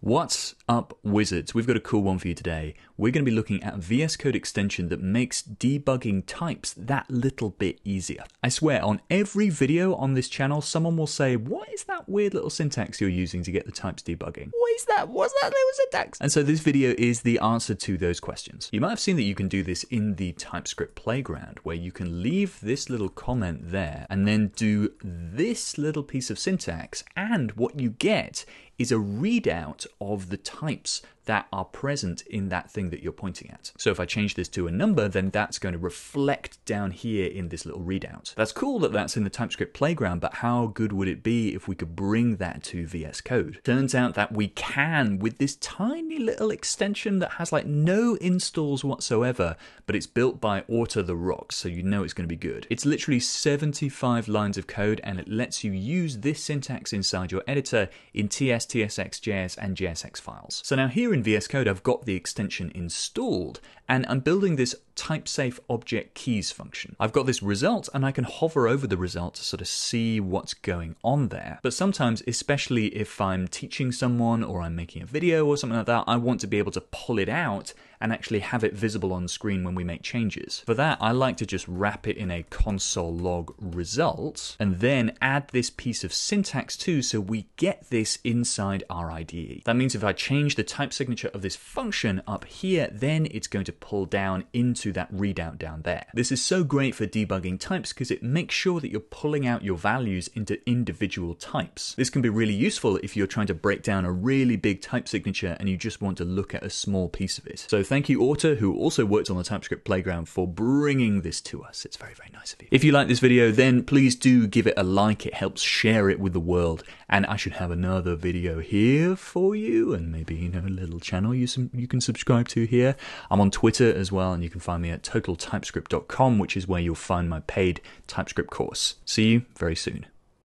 What's up, wizards? We've got a cool one for you today. We're going to be looking at a VS Code extension that makes debugging types that little bit easier. I swear, on every video on this channel, someone will say, what is that weird little syntax you're using to get the types debugging? What is that? What's that little syntax? And so this video is the answer to those questions. You might have seen that you can do this in the TypeScript Playground, where you can leave this little comment there and then do this little piece of syntax, and what you get is a readout of the types that are present in that thing that you're pointing at. So if I change this to a number, then that's going to reflect down here in this little readout. That's cool that that's in the TypeScript Playground, but how good would it be if we could bring that to VS Code? Turns out that we can with this tiny little extension that has like no installs whatsoever, but it's built by Orta Therox, so you know it's going to be good. It's literally 75 lines of code, and it lets you use this syntax inside your editor in TS, TSX, JS, and JSX files. So now here in VS Code, I've got the extension installed, and I'm building this type-safe object keys function. I've got this result, and I can hover over the result to sort of see what's going on there. But sometimes, especially if I'm teaching someone or I'm making a video or something like that, I want to be able to pull it out and actually have it visible on screen when we make changes. For that, I like to just wrap it in a console log result, and then add this piece of syntax too, so we get this inside our IDE. That means if I change the type signature of this function up here, then it's going to pull down into that readout down there. This is so great for debugging types because it makes sure that you're pulling out your values into individual types. This can be really useful if you're trying to break down a really big type signature and you just want to look at a small piece of it. So thank you, Orta, who also worked on the TypeScript Playground, for bringing this to us. It's very, very nice of you. If you like this video, then please do give it a like. It helps share it with the world, and I should have another video here for you, and maybe, you know, a little channel you can subscribe to here. I'm on Twitter as well, and you can find me at totaltypescript.com, which is where you'll find my paid TypeScript course. See you very soon.